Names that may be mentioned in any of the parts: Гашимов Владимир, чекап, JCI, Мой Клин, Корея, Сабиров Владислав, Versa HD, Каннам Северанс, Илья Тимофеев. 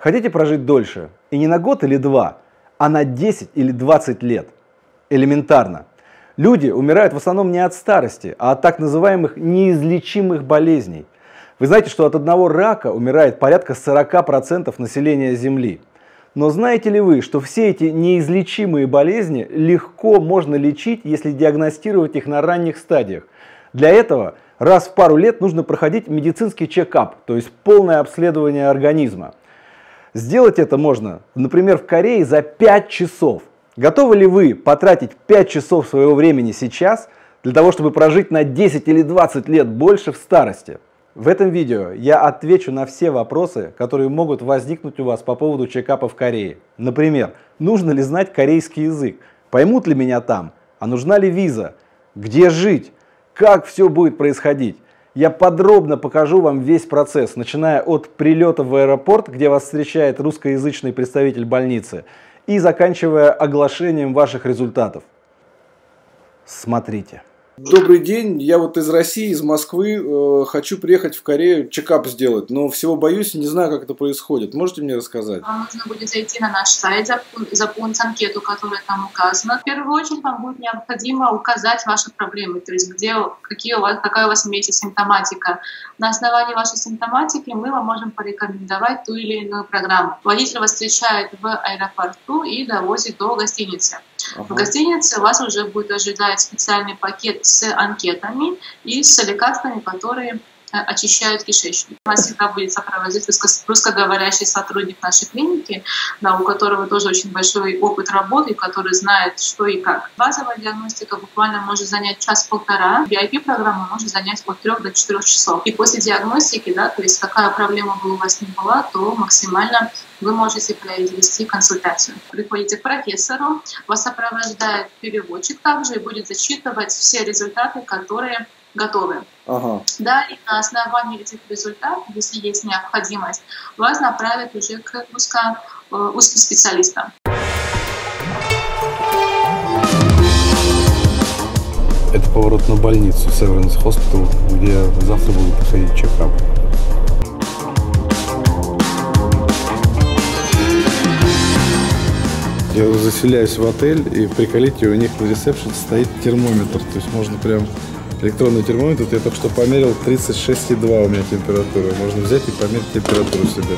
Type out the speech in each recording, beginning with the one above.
Хотите прожить дольше? И не на год или два, а на 10 или 20 лет. Элементарно. Люди умирают в основном не от старости, а от так называемых неизлечимых болезней. Вы знаете, что от одного рака умирает порядка 40% населения Земли. Но знаете ли вы, что все эти неизлечимые болезни легко можно лечить, если диагностировать их на ранних стадиях? Для этого раз в пару лет нужно проходить медицинский чекап, то есть полное обследование организма. Сделать это можно, например, в Корее за 5 часов. Готовы ли вы потратить 5 часов своего времени сейчас, для того, чтобы прожить на 10 или 20 лет больше в старости? В этом видео я отвечу на все вопросы, которые могут возникнуть у вас по поводу чекапа в Корее. Например, нужно ли знать корейский язык? Поймут ли меня там? А нужна ли виза? Где жить? Как все будет происходить? Я подробно покажу вам весь процесс, начиная от прилета в аэропорт, где вас встречает русскоязычный представитель больницы, и заканчивая оглашением ваших результатов. Смотрите. Добрый день, я вот из России, из Москвы, хочу приехать в Корею, чекап сделать, но всего боюсь, не знаю, как это происходит. Можете мне рассказать? Вам нужно будет зайти на наш сайт, заполнить анкету, которая там указана. В первую очередь вам будет необходимо указать ваши проблемы, то есть где, какая у вас имеется симптоматика. На основании вашей симптоматики мы вам можем порекомендовать ту или иную программу. Водитель вас встречает в аэропорту и довозит до гостиницы. В гостинице вас уже будет ожидать специальный пакет с анкетами и с лекарствами, которые очищают кишечник. Вас всегда будет сопровождать русскоговорящий сотрудник нашей клиники, да, у которого тоже очень большой опыт работы, который знает, что и как. Базовая диагностика буквально может занять час-полтора, VIP-программа может занять от 3 до 4 часов. И после диагностики, да, то есть какая проблема бы у вас ни была, то максимально вы можете провести консультацию. Приходите к профессору, вас сопровождает переводчик также и будет зачитывать все результаты, которые готовы. Далее на основании этих результатов, если есть необходимость, вас направят уже к узким специалистам. Это поворот на больницу Северанс Хоспитал, где завтра будут проходить чекап. Я заселяюсь в отель, и приколите, у них на ресепшн стоит термометр, то есть можно прям электронный термометр. Я только что померил 36,2 у меня температура. Можно взять и померить температуру себе.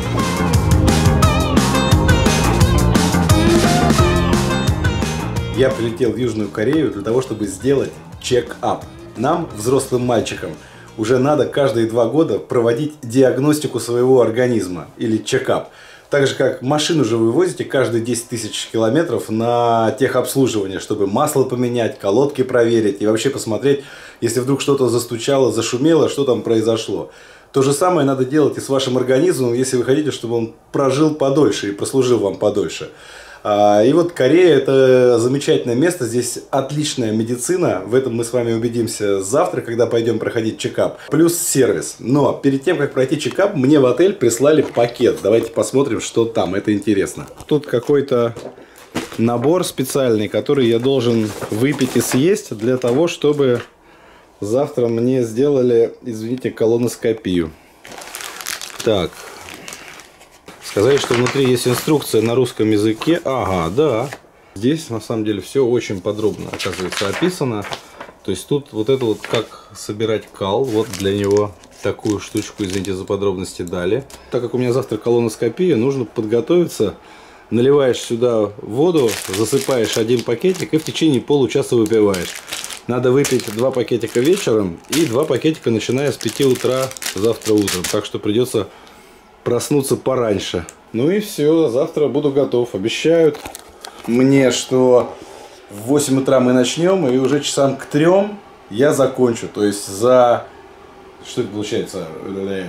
Я прилетел в Южную Корею для того, чтобы сделать чек-ап. Нам, взрослым мальчикам, уже надо каждые 2 года проводить диагностику своего организма или чек-ап. Так же, как машину же вы возите каждые 10 тысяч километров на техобслуживание, чтобы масло поменять, колодки проверить и вообще посмотреть, если вдруг что-то застучало, зашумело, что там произошло. То же самое надо делать и с вашим организмом, если вы хотите, чтобы он прожил подольше и прослужил вам подольше. И вот Корея – это замечательное место, здесь отличная медицина, в этом мы с вами убедимся завтра, когда пойдем проходить чекап, плюс сервис. Но перед тем, как пройти чекап, мне в отель прислали пакет, давайте посмотрим, что там, это интересно. Тут какой-то набор специальный, который я должен выпить и съесть для того, чтобы завтра мне сделали, извините, колоноскопию. Так. Сказали, что внутри есть инструкция на русском языке. Ага, да. Здесь на самом деле все очень подробно, оказывается, описано. То есть тут вот это вот как собирать кал. Вот для него такую штучку, извините за подробности, дали. Так как у меня завтра колоноскопия, нужно подготовиться. Наливаешь сюда воду, засыпаешь один пакетик и в течение получаса выпиваешь. Надо выпить 2 пакетика вечером и 2 пакетика, начиная с 5 утра завтра утром. Так что придется проснуться пораньше. Ну и все, завтра буду готов. Обещают мне, что в 8 утра мы начнем, и уже часам к 3 я закончу. То есть за... Что это получается?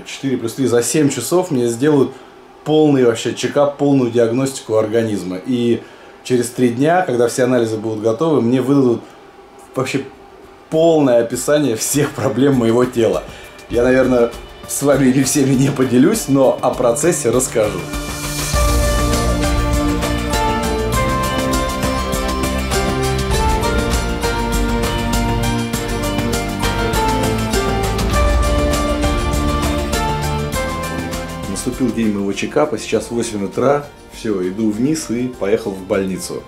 4 плюс 3. За 7 часов мне сделают полный вообще чекап, полную диагностику организма. И через 3 дня, когда все анализы будут готовы, мне выдадут вообще полное описание всех проблем моего тела. Я, наверное, с вами или всеми не поделюсь, но о процессе расскажу. Мы с наступил день моего чекапа, сейчас 8 утра, все, иду вниз и поехал в больницу.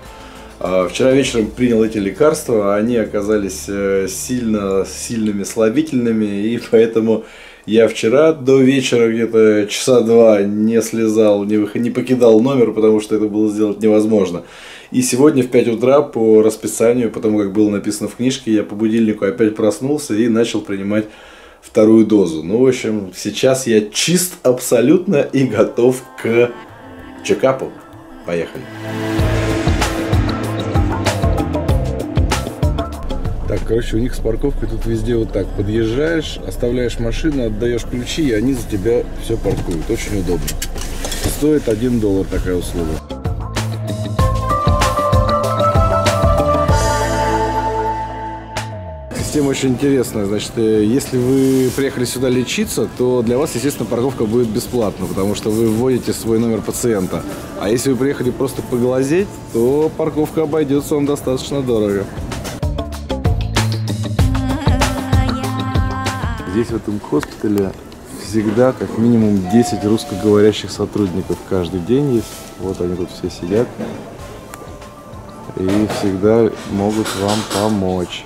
Вчера вечером принял эти лекарства, они оказались сильными, слабительными, и поэтому я вчера до вечера где-то часа два не слезал, не покидал номер, потому что это было сделать невозможно. И сегодня в 5 утра по расписанию, потому как было написано в книжке, я по будильнику опять проснулся и начал принимать вторую дозу. Ну, в общем, сейчас я чист абсолютно и готов к чекапу. Поехали. Так, короче, у них с парковкой тут везде вот так. Подъезжаешь, оставляешь машину, отдаешь ключи, и они за тебя все паркуют. Очень удобно. Стоит $1 такая услуга. Тема очень интересная. Значит, если вы приехали сюда лечиться, то для вас, естественно, парковка будет бесплатна, потому что вы вводите свой номер пациента. А если вы приехали просто поглазеть, то парковка обойдется вам достаточно дорого. Здесь, в этом госпитале, всегда как минимум 10 русскоговорящих сотрудников. Каждый день есть. Вот они тут все сидят. И всегда могут вам помочь.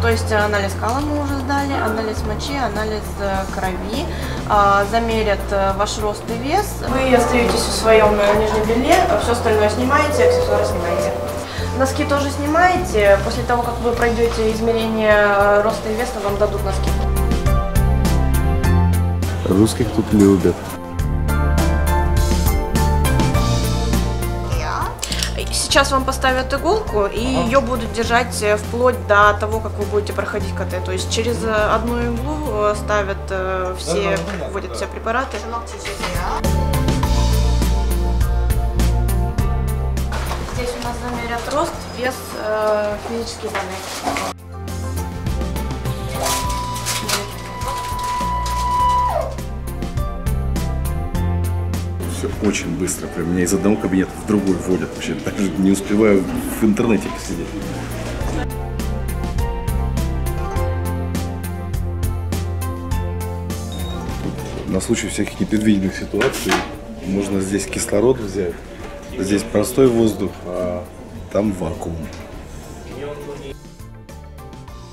То есть анализ кала мы уже сдали, анализ мочи, анализ крови, замерят ваш рост и вес. Вы остаетесь в своем нижнем белье, все остальное снимаете, аксессуары снимаете. Носки тоже снимаете, после того, как вы пройдете измерение роста и веса, вам дадут носки. Русских тут любят. Сейчас вам поставят иголку, и ее будут держать вплоть до того, как вы будете проходить КТ. То есть через одну иглу ставят все, вводят все препараты. Здесь у нас замерят рост, вес, физические данные. Очень быстро. Прям меня из одного кабинета в другой вводят. Вообще даже не успеваю в интернете посидеть. На случай всяких непредвиденных ситуаций можно здесь кислород взять. Здесь простой воздух, а там вакуум.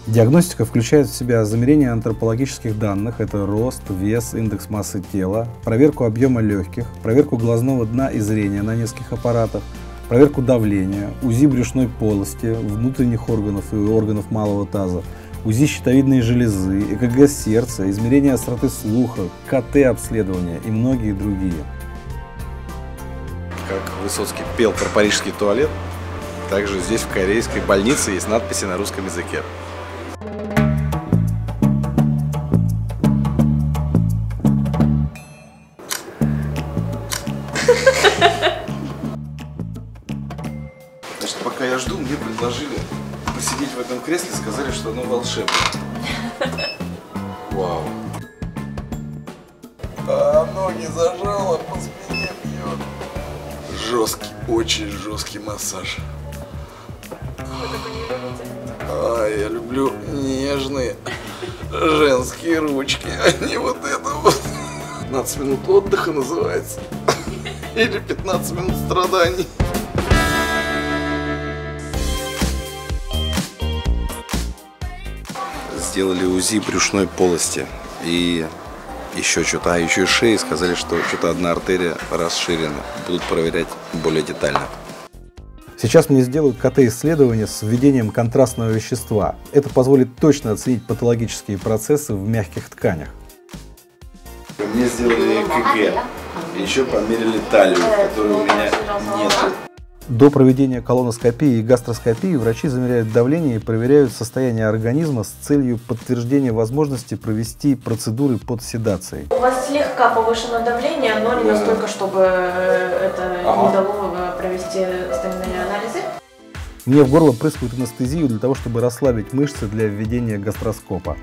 Диагностика включает в себя замерение антропологических данных – это рост, вес, индекс массы тела, проверку объема легких, проверку глазного дна и зрения на нескольких аппаратах, проверку давления, УЗИ брюшной полости, внутренних органов и органов малого таза, УЗИ щитовидной железы, ЭКГ сердца, измерение остроты слуха, КТ-обследование и многие другие. Как Высоцкий пел про парижский туалет, также здесь в корейской больнице есть надписи на русском языке. Значит, пока я жду, мне предложили посидеть в этом кресле, сказали, что оно волшебное. Вау. А ноги зажало, по спине бьет. Жесткий, очень жесткий массаж. Вы такой не любите? А, я люблю нежные женские ручки, а не вот это вот. 15 минут отдыха называется. Или 15 минут страданий. Сделали УЗИ брюшной полости и еще что-то. А еще и шеи, сказали, что что-то одна артерия расширена. Будут проверять более детально. Сейчас мне сделают КТ-исследование с введением контрастного вещества. Это позволит точно оценить патологические процессы в мягких тканях. Мне сделали ЭКГ, еще померили талию, которой у меня нет. До проведения колоноскопии и гастроскопии врачи замеряют давление и проверяют состояние организма с целью подтверждения возможности провести процедуры под седацией. У вас слегка повышено давление, но не настолько, чтобы это не дало провести остальные анализы. Мне в горло прыскают анестезию для того, чтобы расслабить мышцы для введения гастроскопа.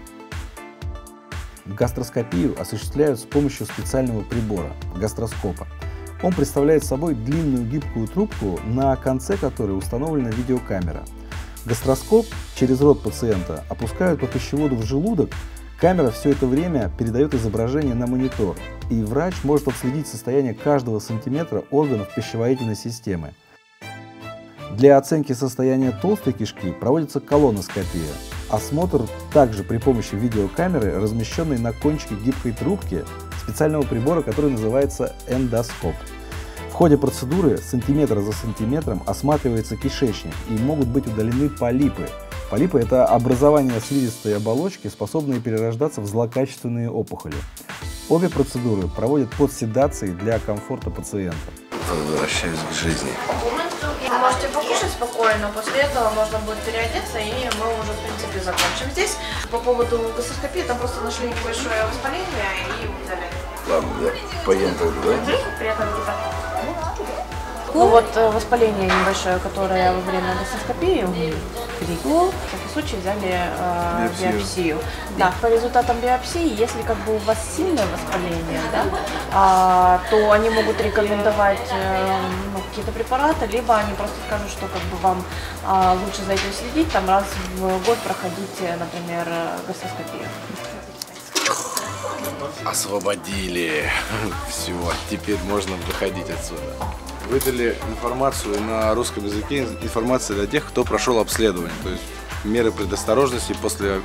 Гастроскопию осуществляют с помощью специального прибора – гастроскопа. Он представляет собой длинную гибкую трубку, на конце которой установлена видеокамера. Гастроскоп через рот пациента, опускают по пищеводу в желудок, камера все это время передает изображение на монитор, и врач может отследить состояние каждого сантиметра органов пищеварительной системы. Для оценки состояния толстой кишки проводится колоноскопия. Осмотр также при помощи видеокамеры, размещенной на кончике гибкой трубки специального прибора, который называется эндоскоп. В ходе процедуры сантиметр за сантиметром осматривается кишечник, и могут быть удалены полипы. Полипы – это образование слизистой оболочки, способные перерождаться в злокачественные опухоли. Обе процедуры проводят под седацией для комфорта пациента. Возвращаюсь к жизни. Вы можете покушать спокойно, после этого можно будет переодеться, и мы уже, в принципе, закончим здесь. По поводу гастроскопии, там просто нашли небольшое воспаление и удалили. Ладно, я поем тогда, да? Приятного аппетита. Ну вот воспаление небольшое, которое во время гастроскопии перекло, в таком случае взяли биопсию. Да, по результатам биопсии, если как бы у вас сильное воспаление, да, то они могут рекомендовать какие-то препараты, либо они просто скажут, что как бы вам лучше за этим следить, там раз в год проходить, например, гастроскопию. Освободили. Все, теперь можно выходить отсюда. Выдали информацию на русском языке, информацию для тех, кто прошел обследование. То есть меры предосторожности после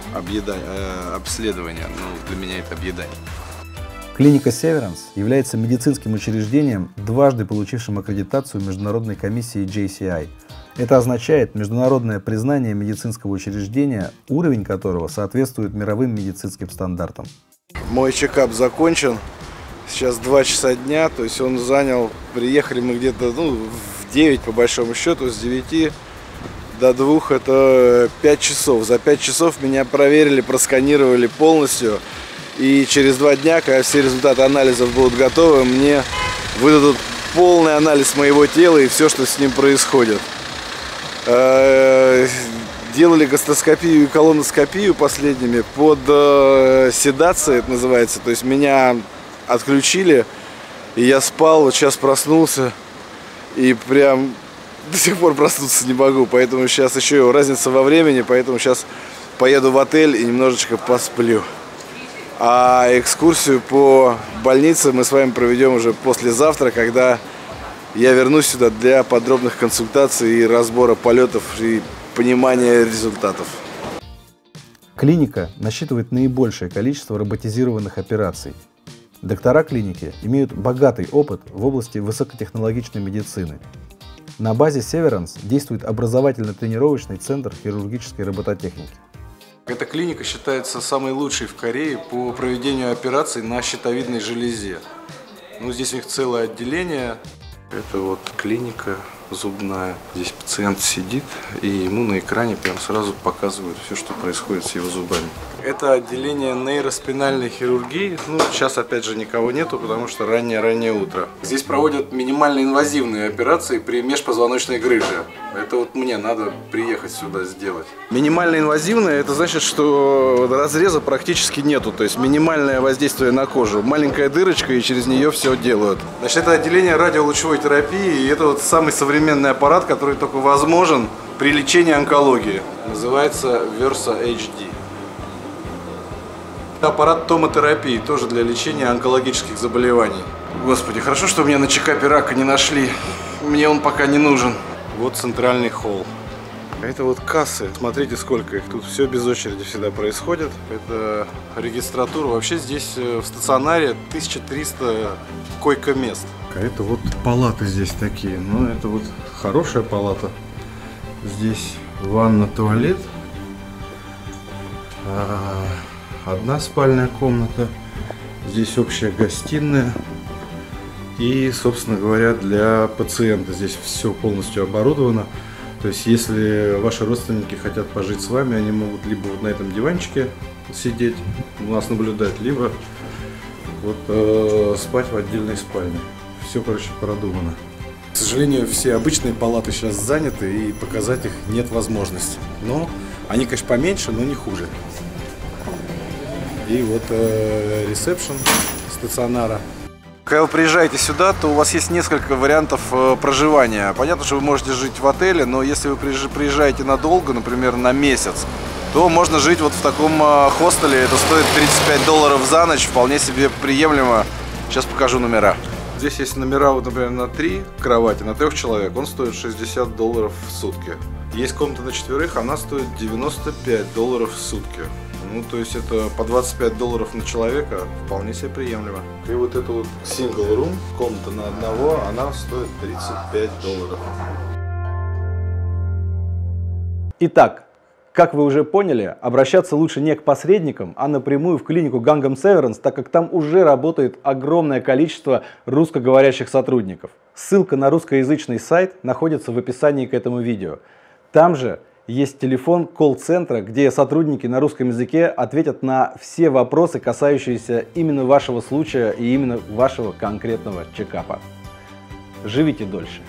обследования. Ну, для меня это объедание. Клиника Северанс является медицинским учреждением, дважды получившим аккредитацию Международной комиссии JCI. Это означает международное признание медицинского учреждения, уровень которого соответствует мировым медицинским стандартам. Мой чекап закончен. Сейчас 2 часа дня, то есть он занял, приехали мы где-то в 9 по большому счету, с 9 до 2 это 5 часов. За 5 часов меня проверили, просканировали полностью, и через 2 дня, когда все результаты анализов будут готовы, мне выдадут полный анализ моего тела и все, что с ним происходит. Делали гастроскопию и колоноскопию последними под седацией, это называется, то есть меня отключили, и я спал, вот сейчас проснулся, и прям до сих пор проснуться не могу, поэтому сейчас еще разница во времени, поэтому сейчас поеду в отель и немножечко посплю. А экскурсию по больнице мы с вами проведем уже послезавтра, когда я вернусь сюда для подробных консультаций и разбора полетов и понимания результатов. Клиника насчитывает наибольшее количество роботизированных операций. Доктора клиники имеют богатый опыт в области высокотехнологичной медицины. На базе Северанс действует образовательно-тренировочный центр хирургической робототехники. Эта клиника считается самой лучшей в Корее по проведению операций на щитовидной железе. Ну, здесь у них целое отделение. Это вот клиника зубная. Здесь пациент сидит, и ему на экране прям сразу показывают все, что происходит с его зубами. Это отделение нейроспинальной хирургии. Ну, сейчас опять же никого нету, потому что раннее утро. Здесь проводят минимально инвазивные операции при межпозвоночной грыже. Это вот мне надо приехать сюда сделать. Минимально инвазивное, это значит, что разреза практически нету. То есть минимальное воздействие на кожу. Маленькая дырочка, и через нее все делают. Значит, это отделение радиолучевой терапии, и это вот самый современный аппарат, который только возможен при лечении онкологии. Называется Versa HD. Аппарат томотерапии, тоже для лечения онкологических заболеваний. Господи, хорошо, что меня на чекапе рака не нашли. Мне он пока не нужен. Вот центральный холл. Это вот кассы. Смотрите, сколько их. Тут все без очереди всегда происходит. Это регистратура. Вообще здесь в стационаре 1300 койко-мест. Это вот палаты здесь такие. Ну, это вот хорошая палата. Здесь ванна, туалет. Одна спальная комната, здесь общая гостиная и, собственно говоря, для пациента здесь все полностью оборудовано. То есть, если ваши родственники хотят пожить с вами, они могут либо вот на этом диванчике сидеть, у нас наблюдать, либо вот спать в отдельной спальне. Все, короче, продумано. К сожалению, все обычные палаты сейчас заняты, и показать их нет возможности. Но они, конечно, поменьше, но не хуже. И вот ресепшн стационара. Когда вы приезжаете сюда, то у вас есть несколько вариантов проживания. Понятно, что вы можете жить в отеле, но если вы приезжаете надолго, например, на месяц, то можно жить вот в таком хостеле. Это стоит $35 за ночь, вполне себе приемлемо. Сейчас покажу номера. Здесь есть номера, вот, например, на 3 кровати, на 3 человек. Он стоит $60 в сутки. Есть комната на 4, она стоит $95 в сутки. Ну, то есть это по $25 на человека вполне себе приемлемо. И вот эта вот single room, комната на одного, она стоит $35. Итак, как вы уже поняли, обращаться лучше не к посредникам, а напрямую в клинику Каннам Северанс, так как там уже работает огромное количество русскоговорящих сотрудников. Ссылка на русскоязычный сайт находится в описании к этому видео. Там же есть телефон колл-центра, где сотрудники на русском языке ответят на все вопросы, касающиеся именно вашего случая и именно вашего конкретного чекапа. Живите дольше.